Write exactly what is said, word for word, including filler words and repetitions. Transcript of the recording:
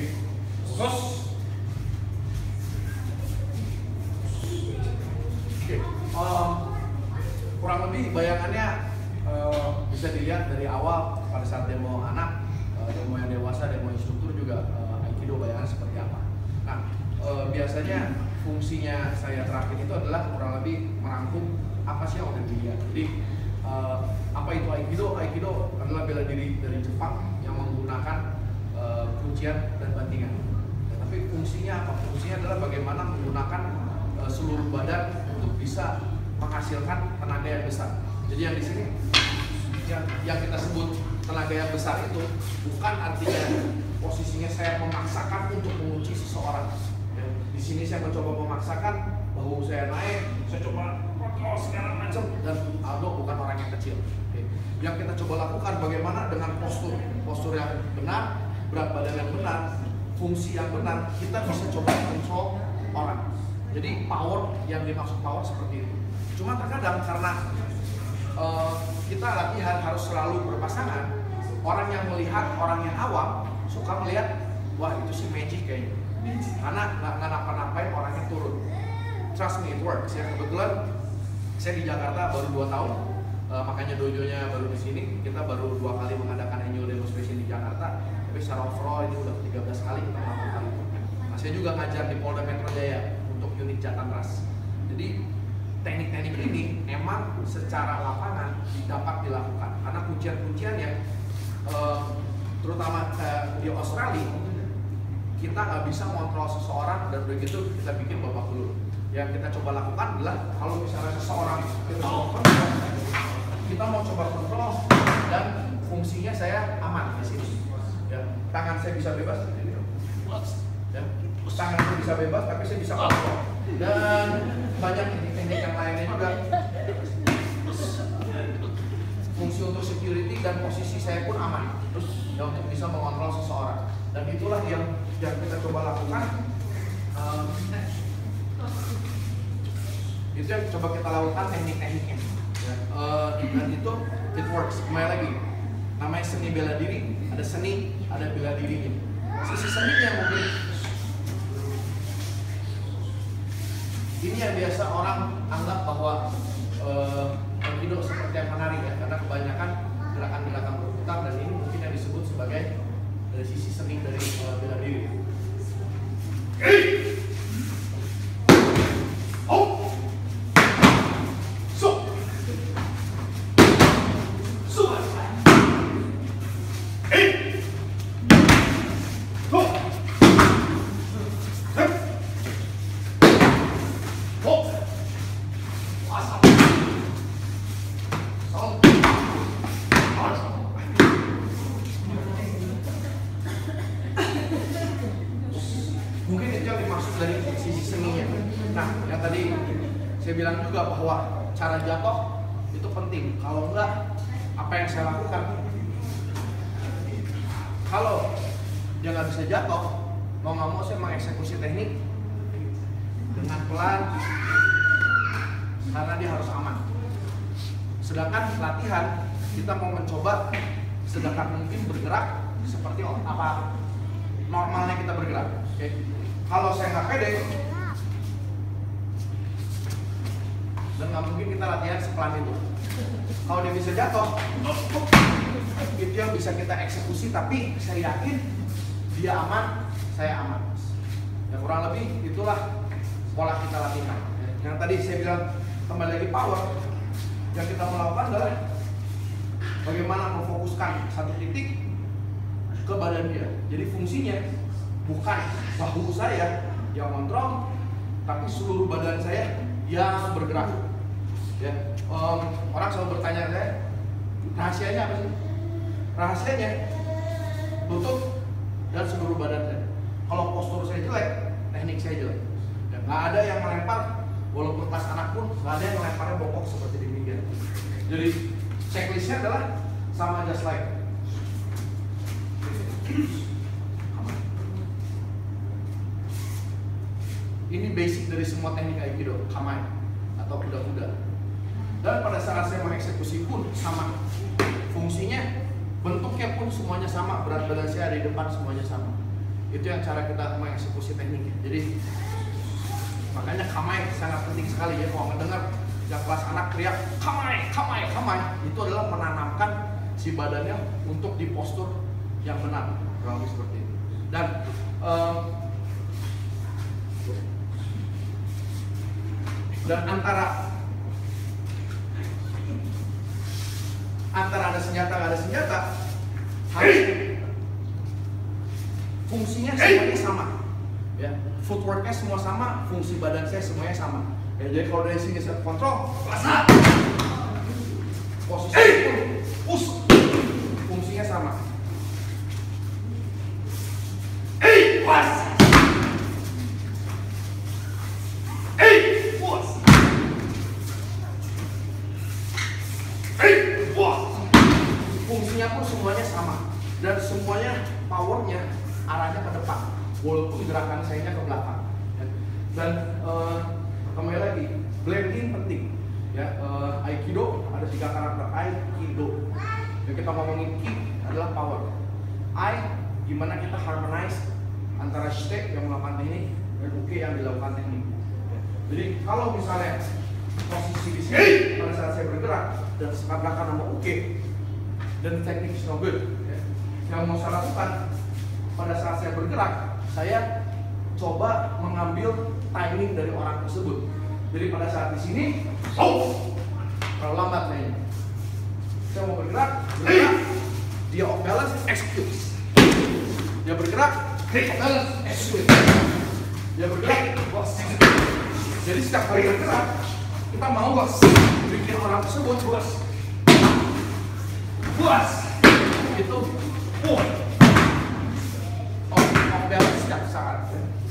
Terus okay. uh, kurang lebih bayangannya uh, bisa dilihat dari awal pada saat demo anak, uh, demo yang dewasa, demo instruktur juga uh, Aikido bayangan seperti apa. Nah uh, biasanya fungsinya saya terakhir itu adalah kurang lebih merangkum apa sih yang udah dilihat. Jadi uh, apa itu Aikido? Aikido adalah bela diri dari Jepang yang menggunakan uh, kuncian dan bantingan. Tapi fungsinya apa? Fungsinya adalah bagaimana menggunakan uh, seluruh badan untuk bisa menghasilkan tenaga yang besar. Jadi yang di sini yang, yang kita sebut tenaga yang besar itu bukan artinya posisinya saya memaksakan untuk mengunci seseorang. Ya, di sini saya mencoba memaksakan, bahu saya naik, saya coba kontrol segala macam, dan Aldo bukan orang yang kecil. Oke. Yang kita coba lakukan bagaimana dengan postur, postur yang benar, berat badan yang benar, fungsi yang benar, kita bisa coba kontrol orang. Jadi power, yang dimaksud power seperti itu. Cuma terkadang karena uh, kita latihan harus selalu berpasangan, orang yang melihat, orang yang awam suka melihat, wah itu si magic kayaknya, karena nggak napa-napain orangnya turun. Trust me, it works. Ya, kebetulan saya di Jakarta baru dua tahun, uh, makanya dojonya baru di sini. Kita baru dua kali mengadakan annual demonstration di Jakarta, tapi secara overall ini udah tiga belas kali kita melakukan itu. Nah, saya juga ngajar di Polda Metro Jaya untuk unit Jatan Ras. Jadi teknik-teknik ini memang secara lapangan dapat dilakukan karena kuncian-kuncian yang uh, terutama uh, di Australia kita nggak bisa mengontrol seseorang dan begitu kita bikin babak belur. Yang kita coba lakukan adalah kalau misalnya seseorang kita mau kontrol, kita mau coba kontrol dan fungsinya saya aman di sini. Ya, tangan saya bisa bebas, ya, tangan saya bisa bebas, tapi saya bisa kontrol. Dan banyak teknik-teknik yang lainnya juga. Fungsi untuk security dan posisi saya pun aman, terus ya, untuk bisa mengontrol seseorang. Dan itulah yang yang kita coba lakukan. Um, itu yang coba kita lakukan teknik-tekniknya ya. uh, dan itu it works. Kembali lagi, namanya seni bela diri, ada seni, ada bela dirinya. Sisi seninya mungkin ini yang biasa orang anggap bahwa Aikido uh, seperti yang menari ya, karena kebanyakan gerakan-gerakan berputar, dan ini mungkin yang disebut sebagai dari sisi seni dari uh, bela diri. Mungkin itu yang dimaksud dari sisi seninya. Nah, yang tadi saya bilang juga bahwa cara jatuh itu penting. Kalau enggak, apa yang saya lakukan? Kalau dia nggak bisa jatuh, mau nggak mau saya mengeksekusi teknik dengan pelan, karena dia harus aman. Sedangkan latihan kita mau mencoba sedekat mungkin bergerak seperti apa normalnya kita bergerak. Oke. Kalau saya nggak pede, dan nggak mungkin kita latihan sepelan itu. Kalau dia bisa jatuh, itu yang bisa kita eksekusi. Tapi saya yakin dia aman, saya aman. Ya, kurang lebih itulah pola kita latihan. Yang tadi saya bilang kembali lagi power, yang kita melakukan adalah bagaimana memfokuskan satu titik ke badan dia. Jadi fungsinya bukan bahu saya yang kontrol, tapi seluruh badan saya yang bergerak. Ya, um, orang selalu bertanya saya, rahasianya apa sih? Rahasianya lutut dan seluruh badan saya. Kalau postur saya jelek, teknik saya jelek. Dan nggak ada yang melempar, walaupun pas anak pun nggak ada yang melemparnya bokok seperti demikian. Jadi checklistnya adalah sama just like. Ini basic dari semua teknik Aikido, kamai atau kuda-kuda. Dan pada saat saya mengeksekusi pun sama. Fungsinya, bentuknya pun semuanya sama, berat badan saya ada di depan semuanya sama. Itu yang cara kita mengeksekusi tekniknya. Jadi makanya kamai sangat penting sekali ya. Kalau mendengar yang kelas anak teriak kamai, kamai, kamai, itu adalah menanamkan si badannya untuk di postur yang benar, kurang lebih seperti itu. Dan um, dan antara antara ada senjata ada senjata harus fungsinya semuanya sama ya, footworknya semua sama, fungsi badan saya semuanya sama ya. Jadi kalau dari sini saya kontrol rasa posisi itu push, fungsinya sama. Eh puas, eh puas, eh puas, fungsinya pun semuanya sama dan semuanya powernya arahnya ke depan, walaupun gerakan saya ke belakang. Dan uh, kembali lagi, blending penting. Ya, uh, Aikido ada tiga karakter Aikido. Yang kita ngomongin ki adalah power. Ai, gimana kita harmonize antara shite yang melakukan teknik dan uke yang dilakukan teknik. Jadi kalau misalnya posisi di sini pada saat saya bergerak dan sekat belakang sama uke, dan teknik is no good. Ya. Yang mau saya lakukan, pada saat saya bergerak, saya coba mengambil timing dari orang tersebut. Jadi pada saat di sini, oh, kalau lambat nih, saya mau bergerak, bergerak, dia off balance, execute. Dia bergerak, off balance, execute. Dia bergerak, bos. Jadi setiap kali bergerak, kita mau bos, bikin orang tersebut bos, bos, itu, bos. Balance setiap saat.